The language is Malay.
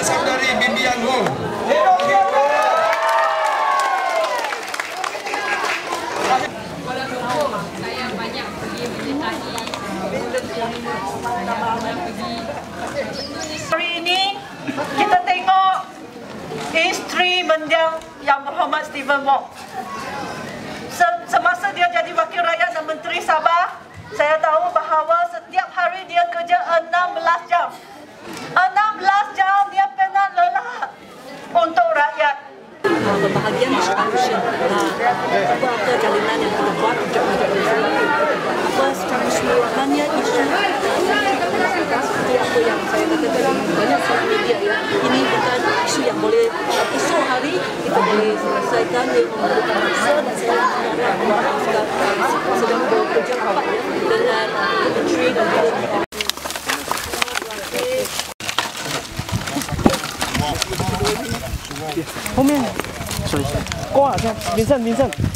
berasal dari bimbingan Wong. Saya banyak pergi menyertai bulan yang pergi. Hari ini kita tengok isteri mendiang Yang Berhormat Steven Wong. Semasa dia jadi Wakil Rakyat dan Menteri Sabah, saya tahu bahawa setiap hari dia kerja 16 jam. 16 jam dia pernah lelah untuk rakyat. Kebahagiaan seharusnya apa kejalinan yang kita buat untuk apa secara keseluruhannya isu seperti apa yang saya katakan di banyak soal media ini bukan isu yang boleh isu hari kita boleh selesaikan yang memerlukan masa dan saya sedang bekerja rapat dengan Menteri dan Presiden.后面，说一下，过啊，先，民政。